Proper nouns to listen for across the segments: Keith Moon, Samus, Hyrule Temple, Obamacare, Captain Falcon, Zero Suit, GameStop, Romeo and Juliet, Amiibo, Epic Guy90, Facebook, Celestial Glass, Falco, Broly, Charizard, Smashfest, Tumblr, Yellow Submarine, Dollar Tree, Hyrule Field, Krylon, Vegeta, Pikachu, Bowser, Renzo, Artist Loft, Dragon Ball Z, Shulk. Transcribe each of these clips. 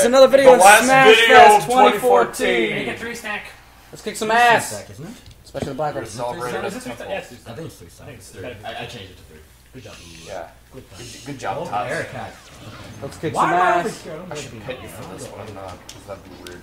That's another video on Smash Fest 2014. Make it 3-stack. Let's kick some ass. Stack, isn't it? Especially the black one. Yes, I think it's 3-stack. I changed it to 3. Good job. Yeah. Good job, Todd. Let's kick some ass. I should pet you for this one, because that'd be weird.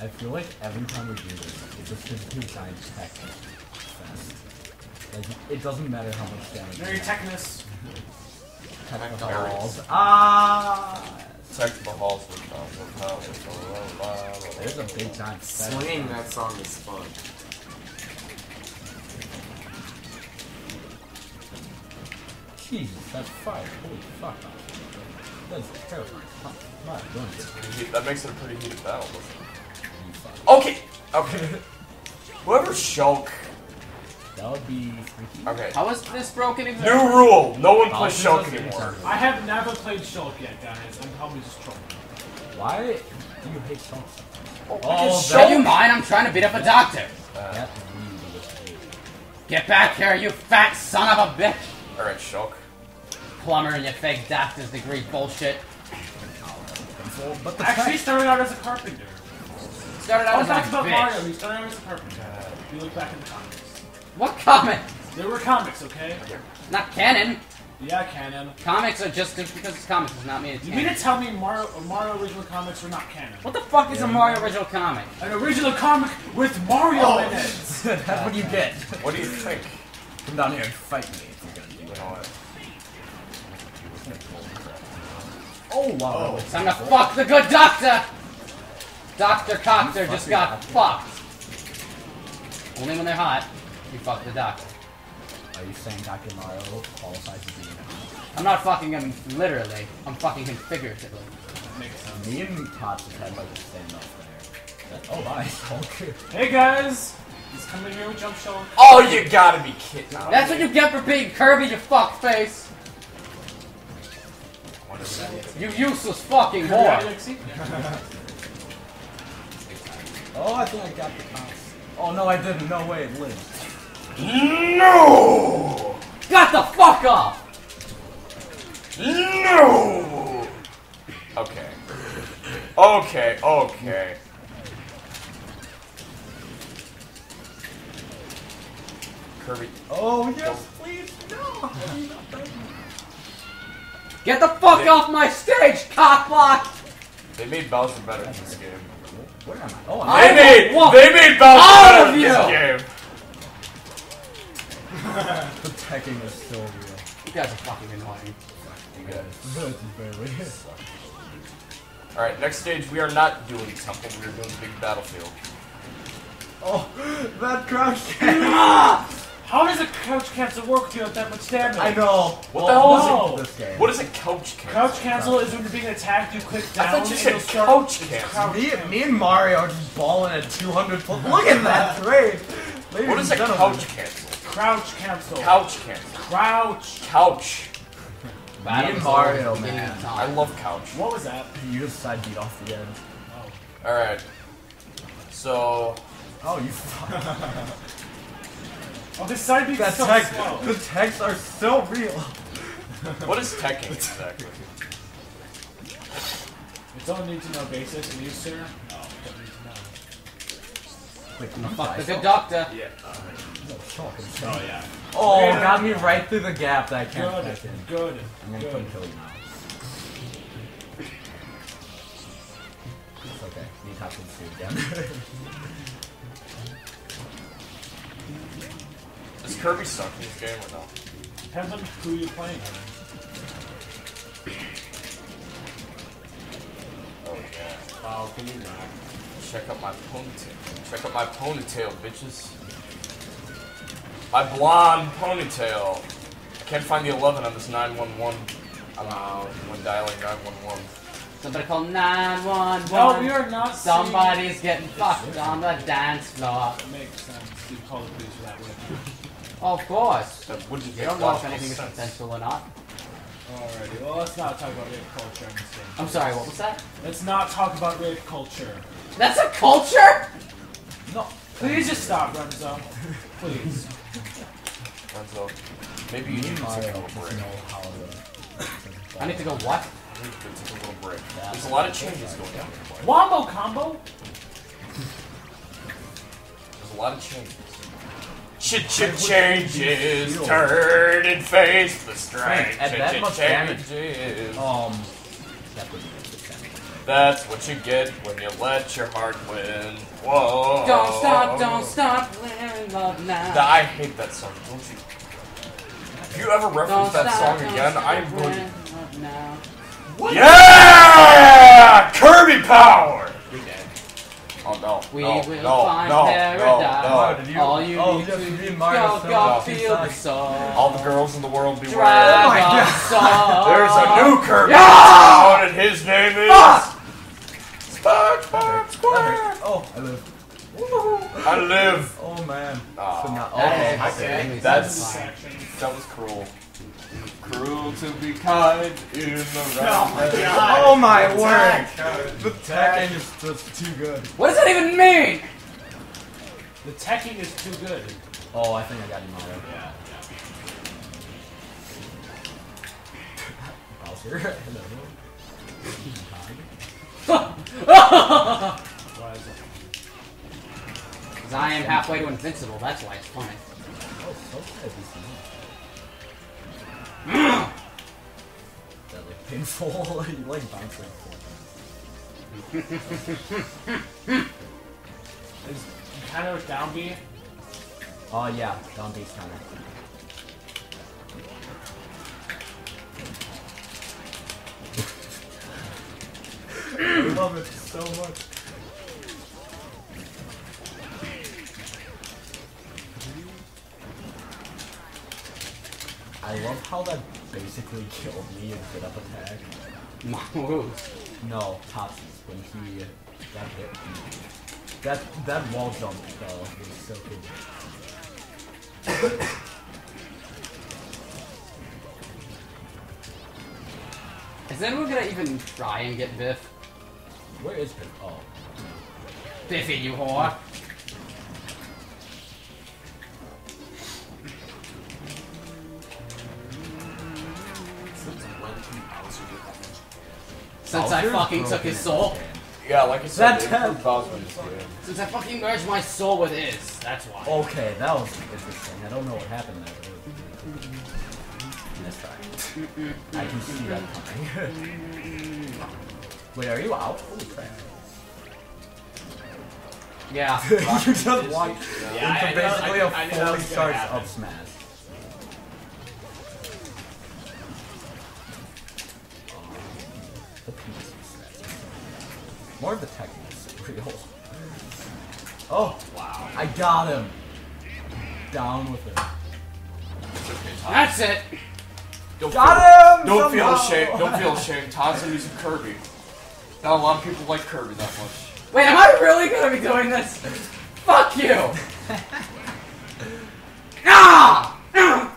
I feel like every time we do this, it's a physically giant tech fest. Like, it doesn't matter how much damage. Very techness. Tech the halls. Ah! Tech the halls. There's a big giant fest. Swinging that song is fun. Jesus, that's fire. Holy fuck. That's terrifying. That makes it a pretty heated battle. Okay! Okay. Whoever Shulk. That would be freaky. Okay. How is this broken exactly? New rule! No one plays Shulk anymore. I have never played Shulk yet, guys. I'm probably just trolling. Why do you hate Shulk? Oh, don't you mind? I'm trying to beat up a doctor. Get back here, you fat son of a bitch! Alright, Shulk. Plumber and your fake doctor's degree bullshit. But the actually, he started out as a carpenter. He started out as a carpenter. If you look back in the comics. What comics? There were comics, okay? Not canon. Yeah, canon. Comics are just because it's comics does not mean it's canon. You mean to tell me Mario original comics were not canon? What the fuck is a Mario original comic? An original comic with Mario in it! That's what you get. What do you think? Come down here and fight me if you're gonna do it. All right. Oh, wow. It's time to fuck the good doctor! Dr. Copter just got fucked. Only when they're hot, you fuck the doctor. Are you saying Dr. Mario qualifies as being hot? I'm not fucking him literally. I'm fucking him figuratively. Me and Tots just had like the same mouth there. Oh, my. Hey, guys! He's coming here with Jump Shulk. Oh, you gotta be kidding. That's what you get for being Kirby, you fuckface! You useless fucking whore! Oh, I think I got the cops. Oh, no, I didn't. No way, it lived. No! Got the fuck off! No! Okay. Okay, okay. Kirby. Oh, yes, please, no! Get the fuck off my stage, cockblock! They made Bowser better in this game. Where am I? Oh, they made Bowser better in this game! The teching is so real. You guys are fucking annoying. You guys. Alright, next stage we are not doing something, we are doing a big battlefield. Oh, that crashed! How does a couch cancel work if you have that much damage? I know. What the hell is it? This game? What is a couch cancel? Couch cancel is when you're being attacked, you click down. I thought you said couch cancel. Me and Mario are just balling at 200 foot. Look at that trade. What is a couch cancel? Crouch cancel. Couch cancel. Crouch. Couch. Me and Mario, man. I love couch. What was that? You just side beat off the end. Oh. All right. So. Oh, you fuck. Oh, this side beat is so slow. The techs are so real. What is teching exactly? It's all need to know basics and use here. Oh, don't need to know. Like, no, fuck the good doctor. Yeah. Oh, yeah. Oh, yeah. Got me right through the gap that I can't get in. Good. I'm gonna kill you now. It's okay. Need to see again. Does Kirby suck in this game or no? Depends on who you're playing. Oh yeah. Wow, can you not? Check out my ponytail. Check out my ponytail, bitches. My blonde ponytail. I can't find the 11 on this 911. I'm out when dialing 911. Somebody call 911. No, we are not. Somebody's getting fucked on the dance floor. It makes sense. You call the police for that. Of course. You don't know if anything is potential or not. Alrighty, well, let's not talk about rape culture in this game. I'm sorry, what was that? Let's not talk about rape culture. That's a culture?! No. Please just stop, Renzo. Please. Renzo, maybe you need to take a little break. I need to go what? I need to take a little break. There's a lot of changes going on. Wombo combo? There's a lot of changes. Changes, turn and face the strike. Changes. That's what you get when you let your heart win. Whoa. Don't stop, we're in love now. I hate that song, don't you? If you ever reference that song again, I'm going to... Yeah! Kirby power! We did. Oh no, we no, will no, find no, paradise. No, no. All you need to do is go feel the soul. All the girls in the world be wearing it. Oh my God. There's a new Kirby yeah! and his name is... Spark Square! Oh, I live. I live! Oh man. So not, okay. That was cruel. Cruel to be kind in the round. Oh my word! The teching is just too good. What does that even mean? The teching is too good. Oh, I think I got him already. Yeah. Bowser, hello. Because I am halfway to invincible. That's why it's funny. Oh, so good. That like pinfall, you like bouncing. Is kind of down B? Oh yeah, down B's kind of. I love it so much. I love how that basically killed me in hit up attack. No, Topsies, when he got hit. That wall jump though was so good. Is anyone gonna even try and get Biff? Where is Biff? Oh. Biffy, you whore! Since I fucking took his soul? Yeah, like I said, since I fucking merged my soul with his, that's why. Okay, that was interesting. I don't know what happened there. Let's try. I can see that coming. Wait, are you out? Holy crap. Yeah. You just walked into basically a fully charged up smash. More of the techniques are real. Oh, wow. I got him. Down with it. That's it. Don't got feel, him! Don't somehow. Feel ashamed. Don't feel ashamed. Todd's using Kirby. Not a lot of people like Kirby that much. Wait, am I really going to be doing this? Fuck you.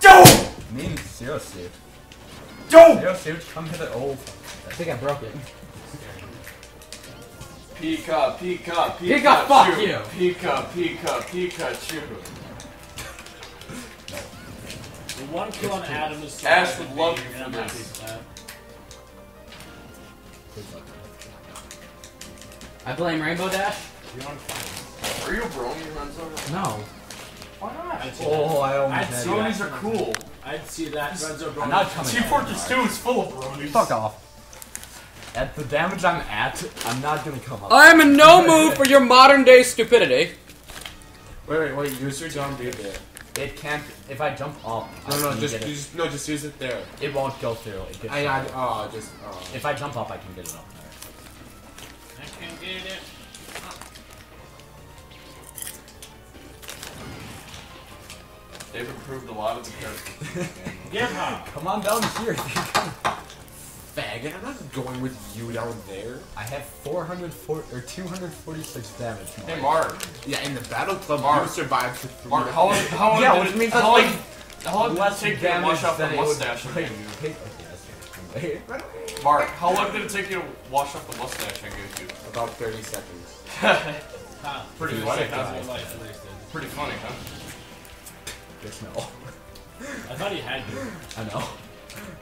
Don't! Mean Zero Suit. Don't! Zero Suit, come hit it. Oh, I think I broke it. Pika, Pika, Pika, Pika, fuck you! Pika, Pika, Pikachu. The one kill on Adam is so Ash would love you for this. I blame Rainbow Dash. You're on fire. Are you a Broly, Renzo? No. Why not? Oh, I almost had you. Bronies are cool. I'd see that, Renzo Brony. Team Fortress 2 is full of Bronies. Fuck off. At the damage I'm at, I'm not gonna come up. I am in no mood for your modern day stupidity. Wait, use your jump B there. It can't, if I jump up, just use it there. It won't go through. It if I jump up, I can get it up there. I can get it. They've improved a lot of the characters. Get up! Come on down here. Faggot, I'm not going with you down there. I have 246 damage. Mark. Hey, Mark. Yeah, in the battle club, Mark survived for 3 Mark, how long? Yeah, which means that's like less damage than the mustache. Like, okay, that's Hey, right away. Mark, how long did it take you to wash off the mustache I gave you? About 30 seconds. Pretty funny, huh? Pretty funny, huh? Guess no. I thought he had you. I know.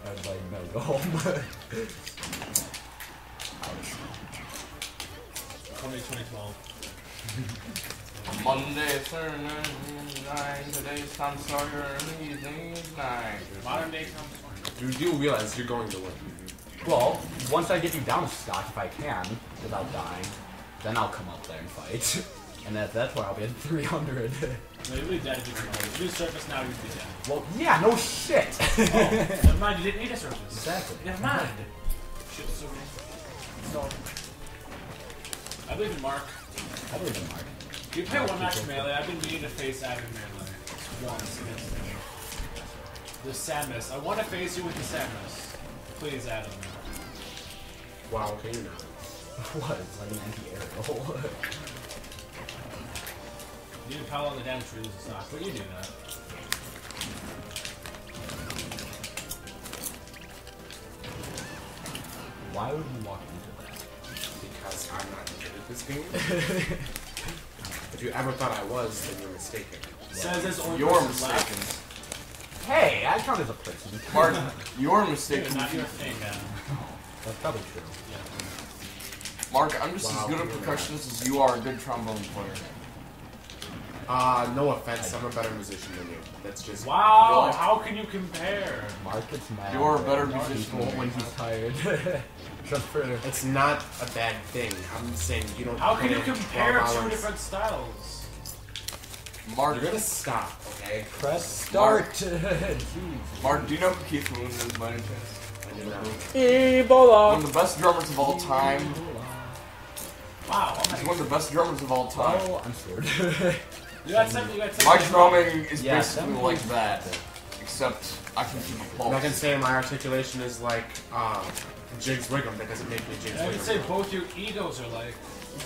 I was like, no, go home. 2012. Monday, sir, 9, today's time starter, today's 9. Modern day time starter. You do realize you're going to win. Well, once I get you down, Scott, if I can, without dying, then I'll come up there and fight. And at that point, I'll be at 300. No, you'll be dead if you do surface now, you'll be dead. Well, yeah, no shit! Oh, never mind, you didn't need a surface. Exactly. Never mind. Shit, so many. I believe in Mark. I believe in Mark. You play one match melee, I've been meaning to face Adam melee. Once against him. The Samus. I want to face you with the Samus. Please, Adam. Wow, can you not? What? It's like an anti-aerial. You need to pile on the damage trees and stuff, but you do that. Why would you walk into that? Because I'm not good at this game. If you ever thought I was, then you're mistaken. Says so you're mistaken. Left. Hey, I count as a person. Pardon, you're mistaken. Dude, not your thing, man. That's probably true. Yeah. Mark, I'm just as good at percussionist as you are a good trombone player. No offense, I'm a better musician than you. That's just... Wow, rough. How can you compare? Mark gets mad. You're a better musician when he's tired. Just for... It's not a bad thing. I'm saying you don't... How can you compare two different styles? Mark... You're gonna stop, okay? Press start! Mark, do you know who Keith Moon is by any chance? I do not. Ebola! One of the best drummers of all time. Wow, he's one of the best drummers of all time. Oh, I'm scared. My drumming is basically like that, except I can keep a pulse. And I can say my articulation is like Jigs Wiggum because it makes me Jigs Wiggum. I can say both your egos are like...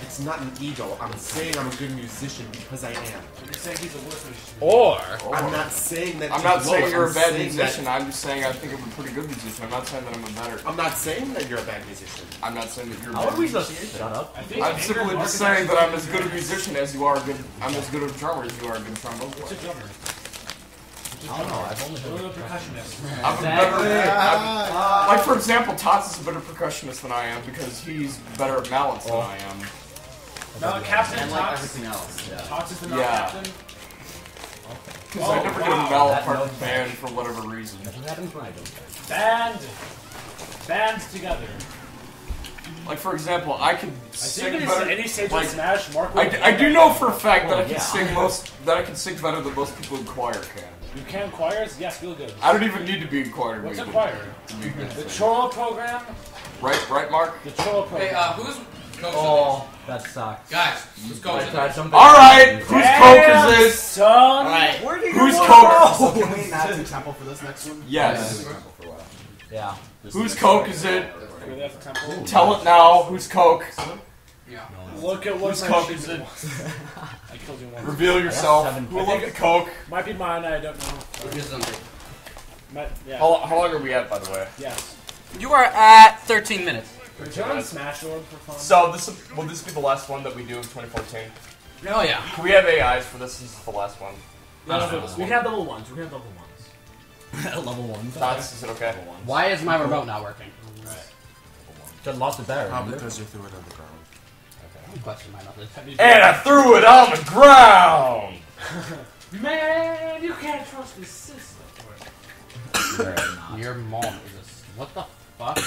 It's not an ego. I'm saying I'm a good musician because I am. You're saying he's a worse musician. Or... I'm not saying that... I'm not saying you're a bad musician. I'm just saying I think I'm a pretty good musician. I'm not saying that I'm a better... I'm not saying that you're a bad musician. I'm not saying that you're a bad musician. Shut up. I'm simply just saying that I'm as good a musician as you are a good... I'm as good a drummer as you are a good trombone player. What's a drummer? I don't know. I've only heard a percussionist. I'm a better... Like, for example, Tots is a better percussionist than I am because he's better at mallets than I am. No, Captain and Tots. Everything else. Yeah. Tots is the mallets captain. Because I never get a mallet part banned for whatever reason. That's what happens when I don't. Band! Bands together. Like, for example, I could sing better. Any stage like, Smash, Mark I do know for a fact that I can sing that I can sing better than most people in choir can. You can choirs? Yes, feel good. I don't even need to be in choir. What's a choir? The choral program? Right, Mark? The choral program. Hey, who's Coke? Oh, that sucks. Guys, who's Coke? Alright, whose Coke is this? Alright, who's Coke? Can we not do temple for this next one? Yes. Yeah. Whose Coke is it? Tell it now, who's Coke? Yeah. Look at what Coke is it. I killed you once. Reveal yourself. Who looked at Coke? Might be mine, I don't know. Yeah. How long are we at, by the way? Yes. You are at 13 minutes. Return Smash Orb for fun. So, will this be the last one that we do in 2014? Oh, yeah. Can we have AIs for this? This is the last one. No, we can have level 1s. We have level 1s. Level 1s? Thoughts? Is it okay? Why is my remote not working? Right. Got lots of battery. Probably because you threw it on the ground. And I threw it on the ground! Man, you can't trust this system. Your mom is a... What the fuck?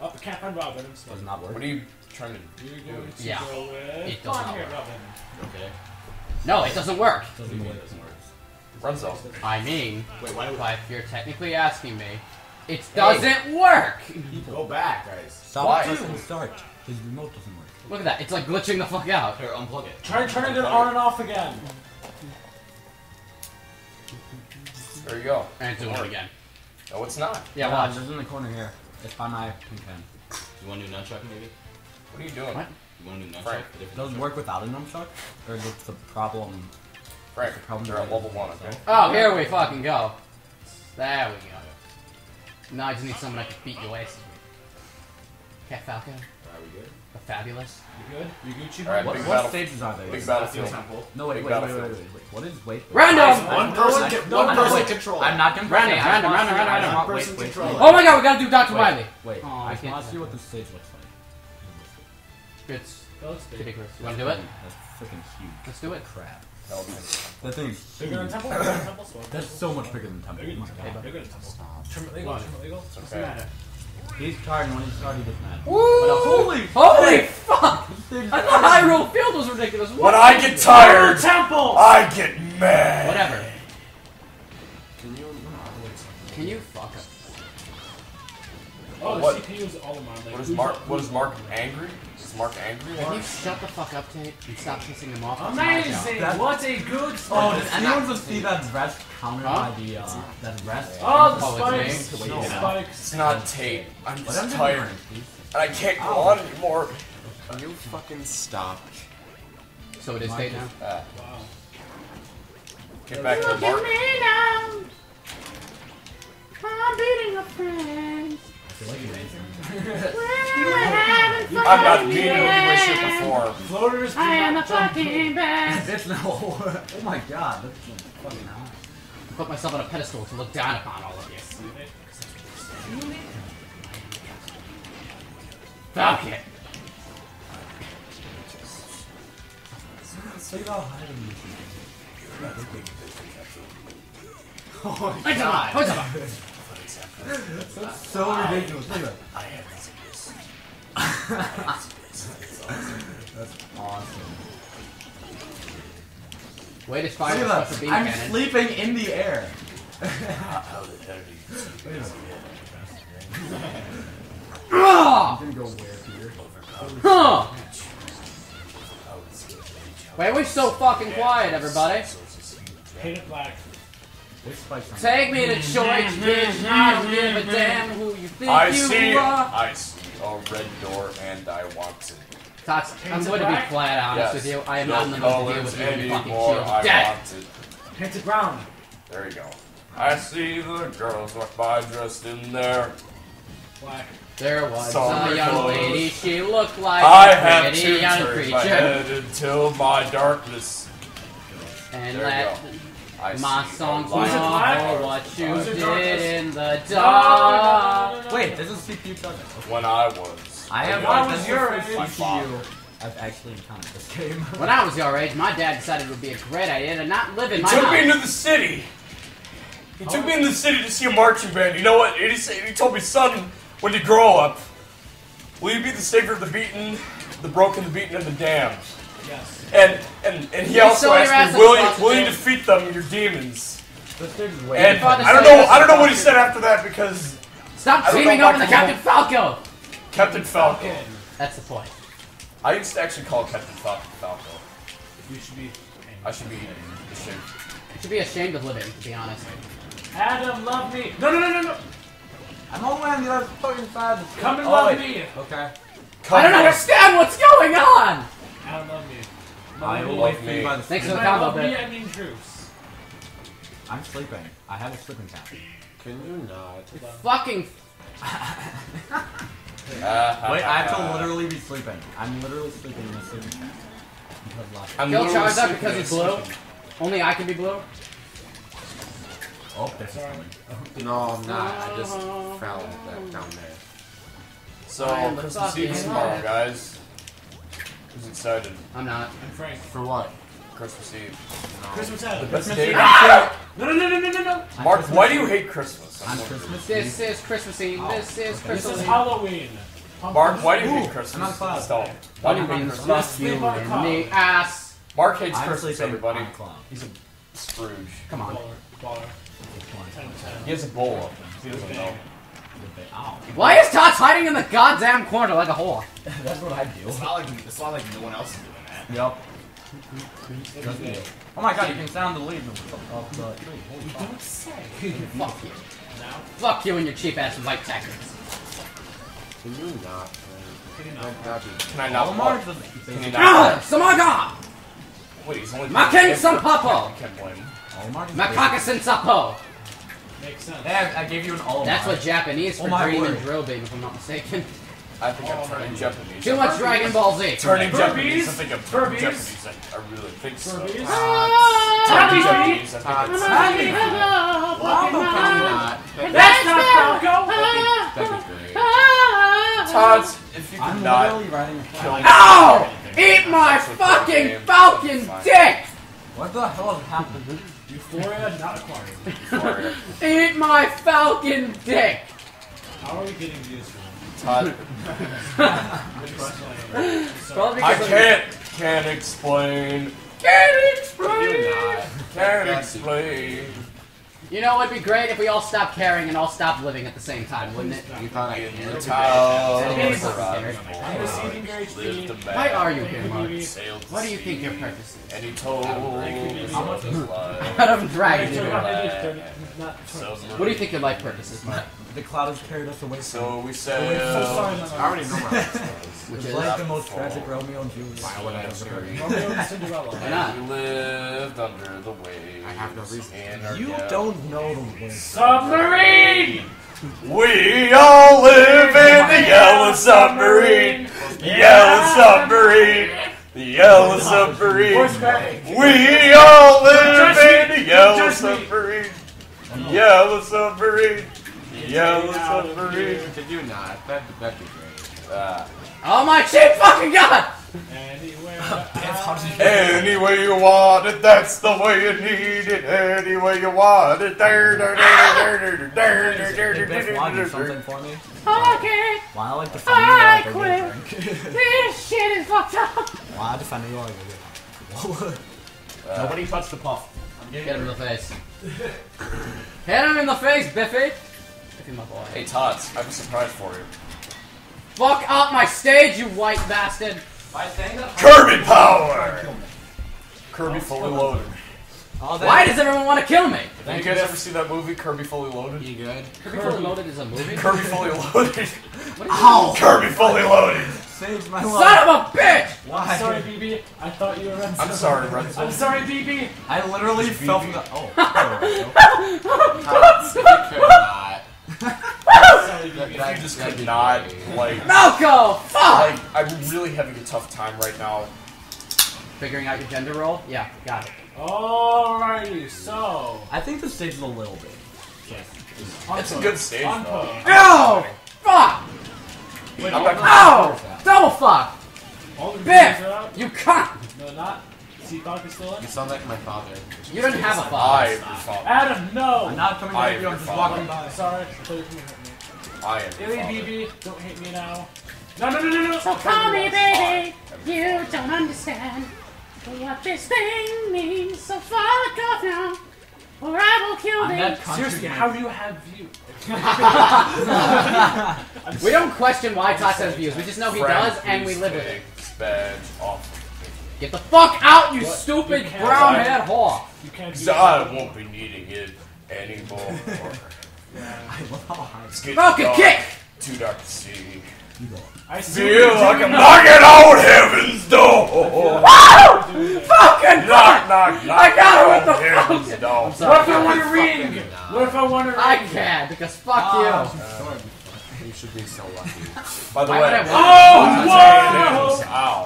Oh, I can't find Robin. It does not work. What are you trying to do? You're going to go with... It does not work. Okay. No, it doesn't work. It doesn't work. Runzo. I mean, wait, why if you're technically asking me, it doesn't work! Go back, guys. Stop pressing start. His remote doesn't work. Look at that, it's like glitching the fuck out. Here, unplug it. Try turning it on and off again. There you go. And it's doing it again. No, it's not. Yeah, watch. It's in the corner here. It's by my pen. You want to do nunchuck, maybe? What are you doing? What? You want to do nunchuck? Frank. Does it work without a nunchuck? Or is it the problem? Frank, you're at level 1, okay? Oh, here we fucking go. There we go. No, I just need someone I can beat your ass with. Cat Falcon. Are we good? The Fabulous. You good? You Gucci? Alright, what stages are there? Big Battlefield. No, wait. What is wait? Random! One person control. I'm not gonna random. One person control. Oh my god, we gotta do Dr. Wily. Wait, I can't see what the stage looks like. It's ridiculous. You wanna do it? That's freaking huge. Let's do it. Crap. That thing's bigger than Temple? That's so much bigger than Temple. Bigger than Temple. Trim illegal? What's the matter? He's tired, and when he's tired, he doesn't matter. Holy fuck! I thought Hyrule Field was ridiculous. When I get tired, Temple! I get mad! Whatever. Can you fuck up? Oh, the CPU is all of mine. Like, what is Mark angry? Mark angry. Can you shut the fuck up, Tate, and stop pissing him off? Amazing! What a good spot! Oh, does anyone just see that rest countered by the, that rest? Oh, the spikes! It's not Tate. I'm just tired. And I can't go on anymore. Can you fucking stop? So it is Tate now? Wow. Get back to Mark. Look at me now! I'm beating a friend. I've not been to English shit before. Floaters, I am a fucking best. No. Oh my god, that's fucking hot. I put myself on a pedestal to look down upon all of you. Fuck it. Oh my god. That's so ridiculous. I have this. That's awesome. Way to fire up the beam cannon. I'm sleeping in the air. How the hell do you sleep in the air? I'm gonna go where here? Huh! Wait, we're so fucking quiet, everybody. Paint it black. Take me to church, bitch. I don't give a damn who you think you are. I see a red door and I want to. Tots, I'm going to be flat honest with you. I am not in the mood to deal with you fucking shit. Dead! Painted brown. There you go. I see the girls walk by dressed in their black. There was a young lady. She looked like a pretty young creature. I have two turns until my darkness. And let... My song's not what you did in the dark. Wait, this is CPU talking. When I was. I have one of your CPU. I've actually encountered this game. When I was your age, my dad decided it would be a great idea to not live in my house. He took me into the city. He took me into the city to see a marching band. You know what? He told me, son, when you grow up, will you be the savior of the beaten, the broken, the beaten, and the damned? Yes. And he also asked me, will you defeat them, your demons? And I don't know what he said after that because... Stop teaming up with the Captain Falcon! Captain Falcon. That's the point. I used to actually call Captain Falcon Falco. You should be... I should be ashamed. I should be ashamed of living, to be honest. Adam, love me! No! I'm all the way on the other fucking side of the... Come and love me! Okay. I don't understand what's going on! I love you. I will wait for you by the Thanks for the combo, babe. I mean troops. I'm sleeping. I have a sleeping cap. Can you not? Fucking. Wait, I have to literally be sleeping. I'm literally sleeping in a sleeping cap. Kill Charizard because he's blue. Only I can be blue. Oh, there's something. No, I'm not. I just found that down there. So, let's see you tomorrow, guys. Who's excited? I'm not. I'm Frank. For what? Christmas Eve. No. Christmas Eve. The best day. No. Mark, why do you hate Christmas? I'm Christmas. This is Christmas Eve. Oh, this is Christmas. This is Halloween. Mark, why do you hate Christmas? I'm not clown. Why do you hate Christmas? Must be me ass. Mark hates Christmas. Everybody. He's a Scrooge. Come on. Baller. He has a bowl. He doesn't know. Why is Tots hiding in the goddamn corner like a whore? That's what I do. It's not like no one else is doing that. Yep. Oh my god, you can sound the lead off the tree. You don't say. Fuck you. No? Fuck you and your cheap ass white tackers. Can you not? Can I not? Can I not? Samaga! Wait, he's only. Makin Sampapo! I can't blame him. Macaca Sampapo! Makes sense. And I gave you an all. That's what Japanese for dream and drill, baby, if I'm not mistaken. I think I'm turning Japanese. Too much Dragon Ball Z. Turning Japanese. I think I'm turning Japanese. I really think so. Turning Japanese. That's not Falco. That'd be great. Todd, if you could not kill me. Ow! Eat my fucking Falcon dick! What the hell has happened? Euphoria, not aquarium. Eat my Falcon dick! How are we getting views from? Todd. I can't explain. Can't explain. Can't explain. You know, it'd be great if we all stopped caring and all stopped living at the same time, wouldn't it? You thought I didn't. Why are you here, Mark? What do you think your purpose is? And he told Adam Dragon. What do you think your life purpose is, Mark? The cloud has carried us away. So we said. I already know my life. Which is like the most tragic Romeo and Juliet. Romeo and Cinderella. Why not? We lived under the waves. I have no reason. You don't know the waves. Submarine! We all live in the yellow submarine. Yellow submarine. The yellow submarine. We all live in the yellow submarine. Yellow submarine. Yellow submarine. Could you not? That'd be great. Oh my shit, fucking god! Any way you want it, that's the way you need it. Any way you want it. Something for me. Okay. Why I like the I quit. This shit is fucked up. Why I defend you all? Nobody touched the puff. Get him in the face. Hit him in the face, Biffy. Hey Tots, I have a surprise for you. Fuck up my stage, you white bastard! Kirby power! Kirby fully loaded. Why does everyone want to kill me? Did you guys ever see that movie, Kirby Fully Loaded? You good? Kirby Fully Loaded is a movie? Kirby Fully Loaded. Ow! Kirby Fully Loaded! Saved my life. Son of a bitch! Why? I'm sorry, BB. I thought you were Renzo. I'm sorry, Renzo. I'm sorry, BB. I literally fell from the. Oh. I could not. I just could not, like... Malco! Fuck! I'm really having a tough time right now. Figuring out your gender role? Yeah, got it. Alrighty, so... I think the stage is a little big. It's a good stage, though. Ow! Fuck! Ow! Double fuck! Biff! You cunt! No, not... You sound like my father. You don't have a father. I am your father. Adam, no! I'm not coming at you, I'm just walking by. Sorry, please don't hit me. I am your father. Illy BB, don't hit me now. No, no, no, no, no! So call me baby, you don't understand what this thing means, so fuck off now, or I will kill them. Seriously, how do you have views? We don't question why Todd has views, we just know he does and we live with it. Get the fuck out, you stupid brown-head whore! Because I won't be needing it anymore. I love how high. Falcon kick! Too dark to see. I feel like I'm knocking on heaven's door! Woo! Falcon! Knock, knock, knock! I got it with the Falcon! What if I want a ring? What if I want a ring? I can't, because fuck you. You should be so lucky. By the way, oh, whoa!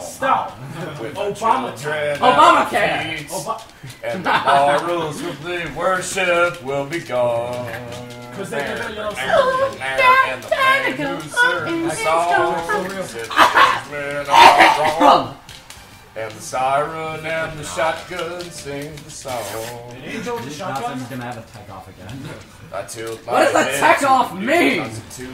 Stop! Obamacare! Obamacare! And the rules of the worship will be gone. Because they did a little song. And the man who served us all. And the siren and the shotgun sing the song. An angel with the shotgun? Nothing's gonna have a tech off again. What does the tech off mean?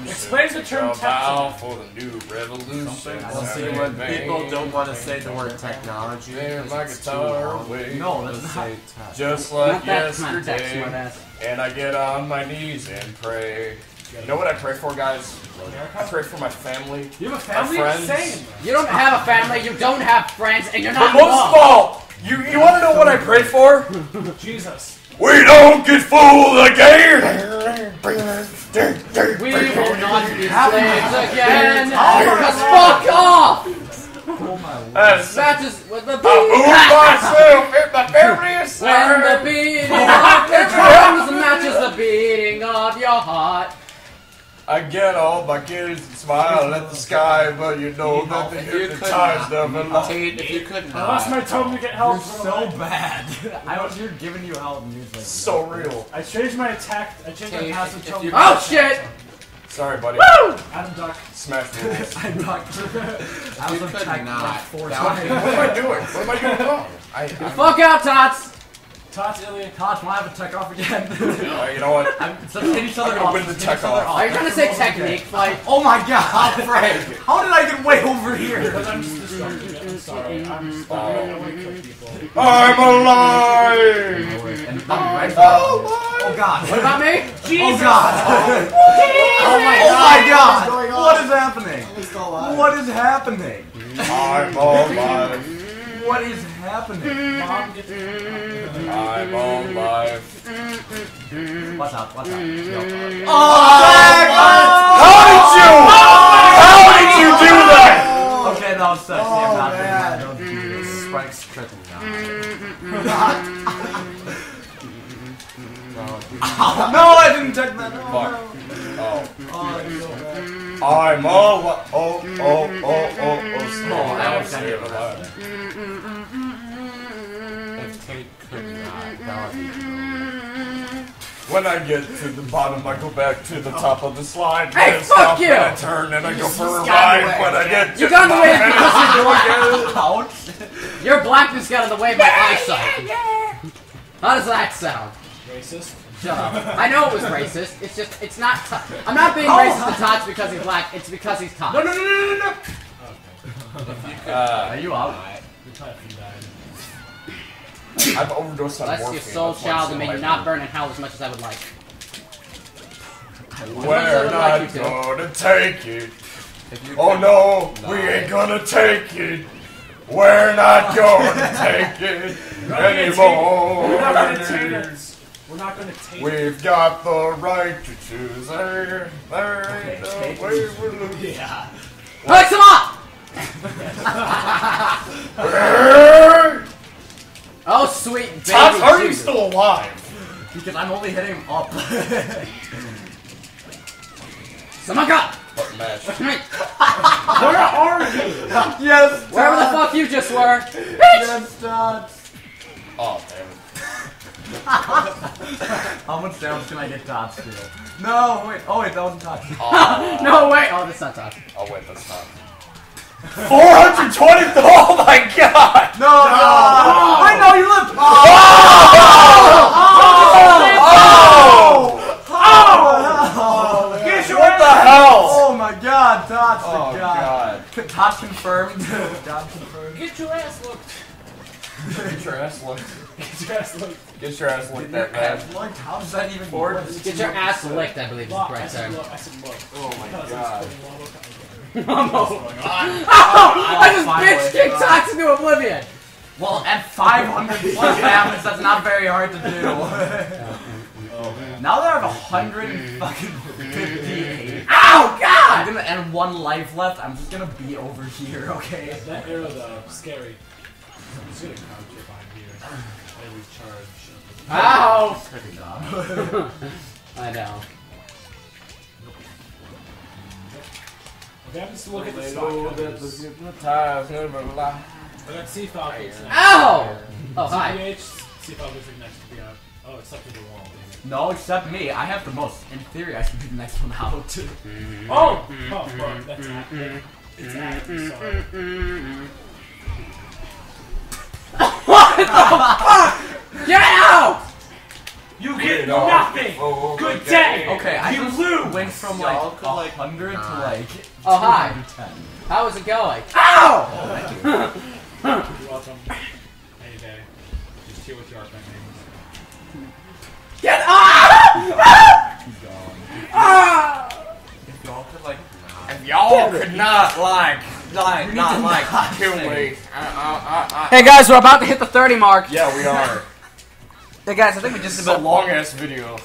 Explain the term tech off. For the new revolution. I'll see when people don't want to say the word technology. My guitar away. No, that's not. Just like yesterday. And I get on my knees and pray. You know what I pray for, guys? I pray for my family. You have a family? My friends. You don't have a family, you don't have friends, and you're not alone. Most of all, you want to know what I pray for? Jesus. We don't get fooled again! We will not be slaves again! Just fuck off! Oh my lord. That is what the bee I move myself in my various. When the bee comes and matches the beating of your heart. I get all my kids and smile at the sky, but you know nothing hypnotized them and if you couldn't. I lost my tongue to get help. You're so bad. I was here giving you help and you're like so real. I changed my attack. I changed my passive tongue. Oh shit! Sorry, buddy. Woo! Adam Duck. Smash rules. I'm ducked. I was attacked by 4 times. What am I doing? What am I doing wrong? Fuck out, Tots! Tots, Ilya, Tots, we'll have a tech off again. You know what? So hit each other off. Win the tech off. Are you gonna say technique fight? Oh my god, Frank! How did I get way over here? Because I'm just distracted. I'm sorry. I'm alive! Oh god. What about me? Jesus! Oh god. Oh my god! What is happening? What is happening? I'm alive. What is happening? Mom, get I'm on life. What's up? What's up? No. Oh, how did you do that? Okay, that was sexy. I'm not doing that. Don't do this. Spike's tripping now. No, I didn't check that. Oh, no. Oh, I'm all oh. Small. That was terrible. When I get to the bottom, I go back to the top of the slide. Hey, fuck you! I turn and I go for a ride. When I get to the bottom, I go for a ride. Your blackness got in the way of my eyesight. How does that sound? Racist? Shut up. I know it was racist. It's just, it's not. I'm not being racist to Tots because he's black. It's because he's Tots. No, no, no, no, no, no. Are you out? I've overdosed on morphine. Bless your soul, child, and may you not burn in hell as much as I would like. We're not gonna take it. Oh no, we ain't gonna take it. We're not gonna take it anymore. We're not gonna take it. We're not gonna take it. We've got the right to choose. There ain't no way we're losing. Yeah. Fix him up! Oh, sweet baby. Todd's already still alive. Because I'm only hitting him up. Samaka! Where are you? Yes, Todd. Wherever the fuck you just were. Bitch! Yes, Todd. Oh, damn it. How much damage can I get Todd to? No, wait. Oh, wait, that wasn't Todd. No, wait. Oh, that's not Todd. Oh, wait, that's Todd. 420! Oh my god! No! I know you lived! Oh! Oh! Oh! Oh! What the hell? Oh my god, Tots! Oh god. Tots confirmed. Tots confirmed. Get your ass looked. Get your ass looked. Get your ass looked. Get your ass licked that bad. How does that even work? Get your ass licked, I believe is the correct term. Oh my god. I just bitch kicked Tots into oblivion! Well, at 500 plus damage, that's not very hard to do. Now that I have 150. Ow, God! I'm gonna end one life left, I'm just gonna be over here, okay? Yeah, that arrow, though, scary. I'm just gonna crouch if I'm here. I recharge. Ow! Good job. I know. Okay, I'm just looking at the stock. I got Sea Falcons. Ow! Oh, hi. Sea Falcons are next to be out. Oh, except for the wall. No, except me. I have the most. In theory, I should be the next one out. Oh! Oh, fuck. That's active. It's active, sorry. What the fuck? Get out! You get nothing! Oh, good day! Okay, I just went from like 100 to like 210. Oh, hi! How is it going? Ow! Oh, thank you. You're welcome. Any day. Just here with your arcane names. Get off! Keep going. If y'all could like... If y'all could not like... Not like... Kill me. Hey guys, we're about to hit the 30 mark. Yeah, we are. Hey guys, I think we just about... It's a long-ass video.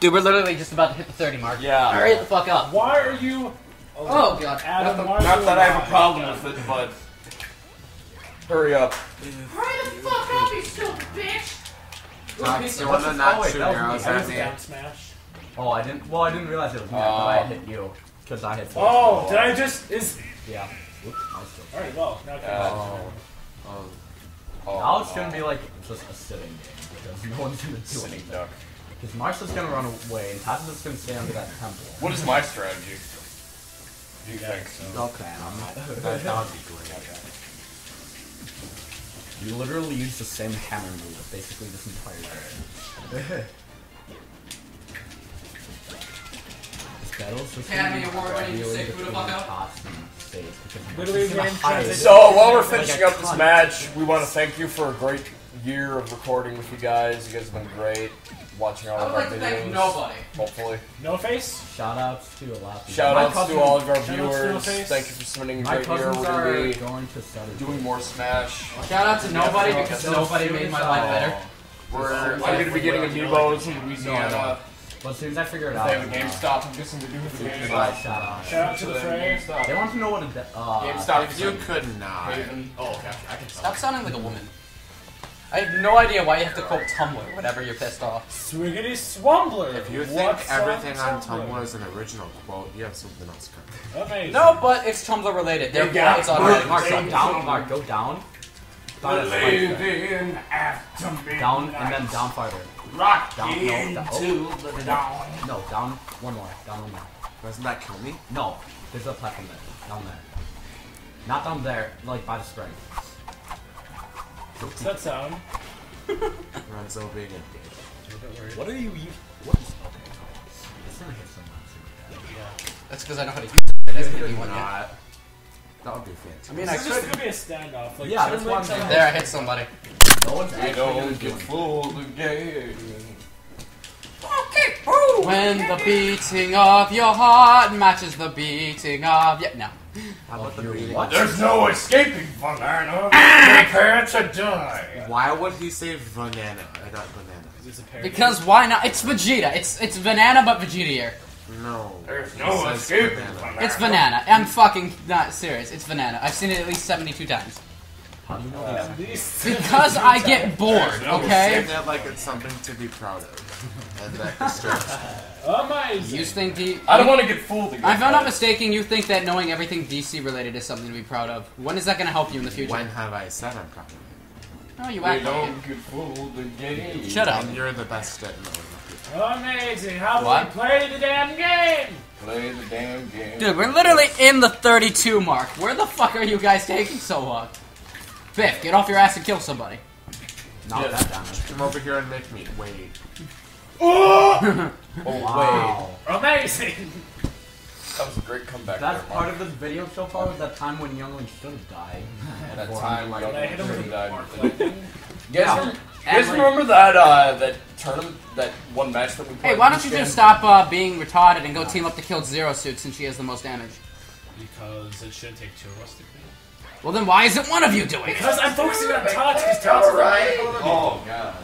Dude, we're literally just about to hit the 30 mark. Yeah. Hurry the fuck up. Why are you... Oh, God. Adam, not that I have a problem with it, but... Hurry up. Hurry the fuck up, you stupid bitch! Down smash. Oh, I didn't. Well, I didn't realize it was me. I thought I hit you because I hit. Oh, did I just? Is yeah. Oops, all right. Well, now it's gonna be like just a sitting game because no one's gonna do anything. Because Marshall's gonna run away and Tatsu's gonna stay under that temple. What is my strategy? Do you think so? Okay, I'm not. That would be great. Okay. You literally use the same hammer move basically this entire game. Academy Award winning sick who the fuck out. So while we're finishing up this match, we want to thank you for a great year of recording with you guys. You guys have been great watching all of our videos. Thank nobody. Hopefully. No face. Shout outs to a lot of people. Shout outs to all of our viewers. Thank you for spending your great year. We're going to be doing more Smash. Shout out to nobody because nobody made my life better. We're going to be getting Amiibos in Louisiana. Well, as soon as I figure it out, they have a GameStop and do some to do with the game. Shout out to the GameStop. They want to know what a GameStop. You could not. Oh, okay. I can stop sounding like a woman. I have no idea why you have to quote Tumblr whenever you're pissed off. Swiggity Swampler. If you think everything on Tumblr is an original quote, you have something else coming. Amazing. No, but it's Tumblr related. They're it's automatic. Mark, go down. Mark, go down. Leaving after midnight. Down and then down farther. Rock down, down one more, Doesn't that kill me? No, there's a platform there, down there. Not down there, like by the spring. What's that sound? Renzo being a dick. What are you? What is? Okay, it's gonna hit someone. Yeah. That's because I know how to use it. It doesn't anyone yet. That would be fantastic. I mean, this could be a standoff. Like, yeah, that's one thing. There, I hit somebody. No one's actually don't get fooled again. Okay, fool. When the beating of your heart matches the beating of your... No. How about the beating? What? There's no escaping banana. Prepare to die. Why would he say banana? I got banana. Because why not? It's Vegeta. It's banana, but Vegeta-ier. No. There's no escaping banana. It's banana. I'm fucking not serious. It's banana. I've seen it at least 72 times. Because I get bored, okay? Say that like it's something to be proud of. And that disturbs me. You think I don't want to get fooled again. If I'm not mistaken, you think that knowing everything DC related is something to be proud of. When is that going to help you in the future? When have I said I'm proud of it? No, you actually don't get fooled again. Shut up. And you're the best at knowing. Amazing. How do we play the damn game? Play the damn game. Dude, we're literally in the 32 mark. Where the fuck are you guys taking so long? Biff, get off your ass and kill somebody. Not that damage. Come over here and make me wait. Oh! Oh, wow. Amazing! That was a great comeback. That's part of the video so far was that time when Youngling should have died. At that time, like, Youngling should have died. You guys remember that, that tournament, that one match that we played? Hey, why don't you just stop being retarded and go team up to kill Zero Suit since she has the most damage? Because it should take two of us to kill. Well then, why isn't one of you doing it? Because I'm focusing on Tots. Because Tots is right. Oh god.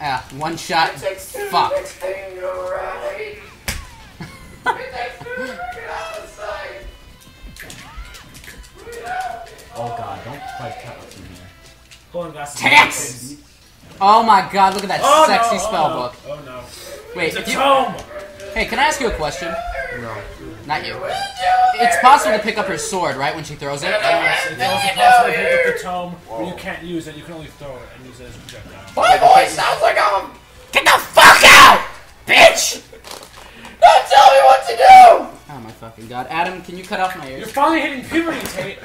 Ah, one shot. Fucked. Oh god, don't play Tots in here. Tats! Oh my god, look at that sexy spellbook. Oh no. Wait. Hey, can I ask you a question? No. Not you. It's possible to pick up her sword, right, when she throws it? Yes, it's also possible to pick up the tome, but you can't use it. You can only throw it and use it as a projectile. My voice sounds like I'm... Get the fuck out, bitch! Don't tell me what to do! Oh my fucking god. Adam, can you cut off my ears? You're finally hitting puberty, Tate.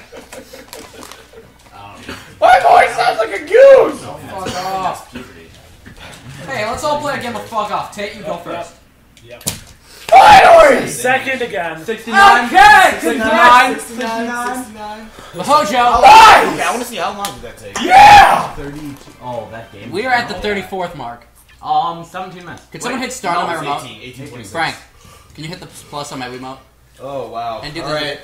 My voice sounds like a goose! Oh, fuck off. Hey, let's all play a game of fuck off. Tate, you go first. Yep. Finally! Second again. 69. Okay! 69. 69. Hojo! Okay, I want to see how long did that take. Yeah! 32. Oh, that game. We are at the 34th mark. 17 minutes. Could someone hit start on my remote? 18, Frank, can you hit the plus on my remote? Oh, wow. And do the right.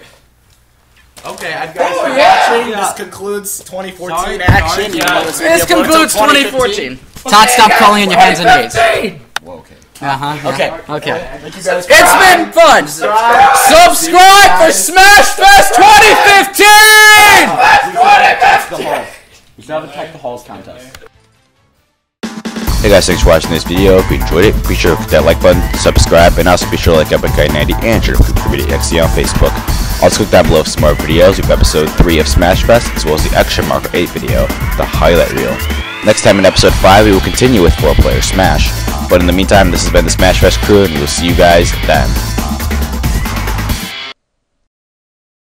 Okay, I've got watching. This concludes 2014 action. This concludes 2014. Todd, stop crawling in your hands and knees. Whoa, okay. Okay. It's been fun. Subscribe for Smash Fest 2015. Smash 2015. We still haven't checked the halls contest. Hey guys, thanks for watching this video. If you enjoyed it, be sure to hit that like button, subscribe, and also be sure to like Epic Guy90 and sure to contribute to XD on Facebook. Also click down below for some more videos. We have episode 3 of Smash Fest, as well as the extra Marker 8 video, the highlight reel. Next time in episode 5, we will continue with 4-player Smash. But in the meantime, this has been the Smash Fest crew, and we will see you guys then.